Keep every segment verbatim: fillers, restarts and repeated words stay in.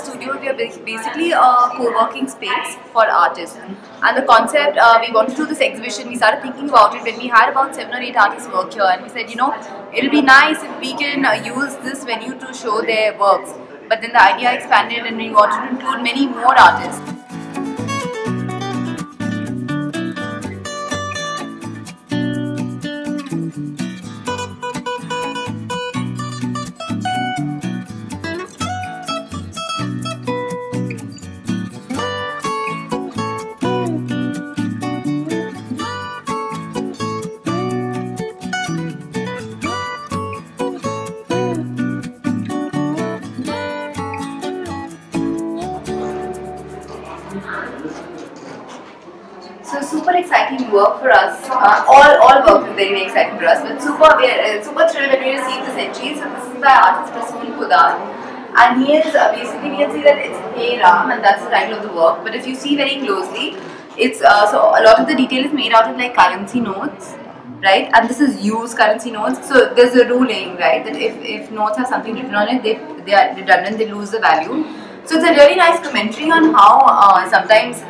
ArtBuzz Studio, we are basically a co-working space for artists. And the concept, uh, we wanted to do this exhibition. We started thinking about it when we had about seven or eight artists work here, and we said, you know, it'll be nice if we can uh, use this venue to show their works. But then the idea expanded, and we wanted to include many more artists. So super exciting work for us. Uh, all all work is very, very exciting for us. But super we are, uh, super thrilled when we received this entry. So this is by artist Prasoon Kudal, and he is uh, basically, we can see that it's Hey Ram, and that's the title of the work. But if you see very closely, it's uh, so a lot of the detail is made out of like currency notes, right? And this is used currency notes. So there's a ruling, right, that if if notes have something written on it, they they are redundant, they lose the value. So it's a really nice commentary on how uh, sometimes,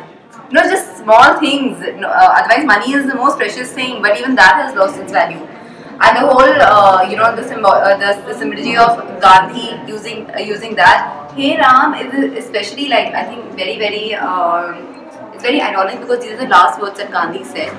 you know, just small things, uh, otherwise money is the most precious thing, but even that has lost its value. And the whole, uh, you know, the, symbol, uh, the, the symbolism of Gandhi using uh, using that. Hey Ram is especially, like, I think very, very, um, it's very ironic because these are the last words that Gandhi said.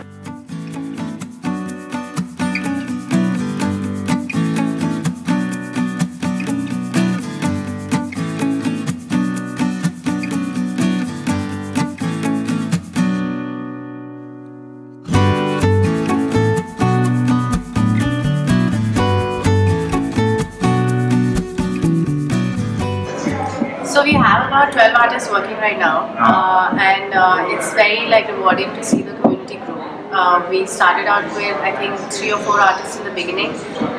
So we have about twelve artists working right now, uh, and uh, it's very like rewarding to see the community grow. Uh, we started out with I think three or four artists in the beginning,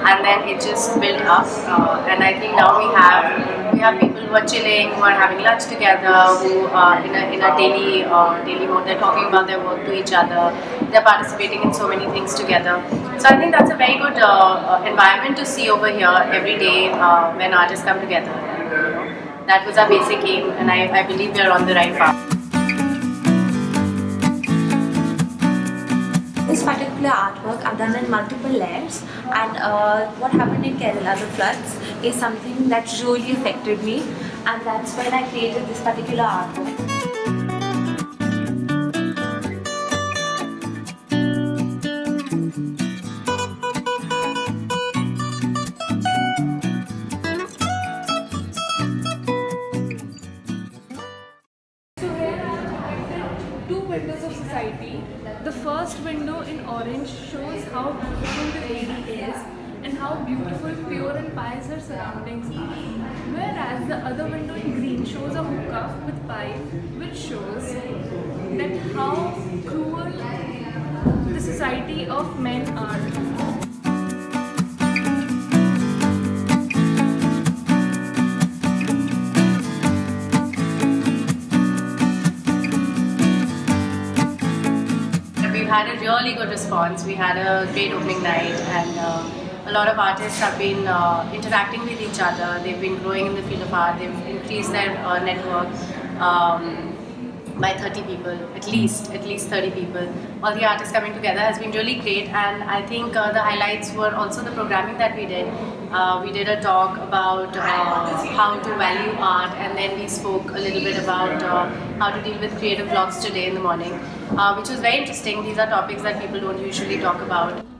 and then it just built up. Uh, and I think now we have we have people who are chilling, who are having lunch together, who are in a in a daily uh, daily mode. They're talking about their work to each other. They're participating in so many things together. So I think that's a very good uh, environment to see over here every day uh, when artists come together. You know. That was our basic aim, and I, I believe we are on the right path. This particular artwork are done in multiple layers, and uh, what happened in Kerala, the floods, is something that really affected me, and that's when I created this particular artwork. Windows of society. The first window in orange shows how beautiful the lady is and how beautiful, pure and pious her surroundings are. Whereas the other window in green shows a hookup with pipe, which shows that how cruel the society of men are. We had a really good response. We had a great opening night, and uh, a lot of artists have been uh, interacting with each other. They've been growing in the field of art. They've increased their uh, network um, by thirty people, at least, at least thirty people. All the artists coming together has been really great, and I think uh, the highlights were also the programming that we did. Uh, we did a talk about uh, how to value art, and then we spoke a little bit about uh, how to deal with creative blocks today in the morning, uh, which was very interesting. These are topics that people don't usually talk about.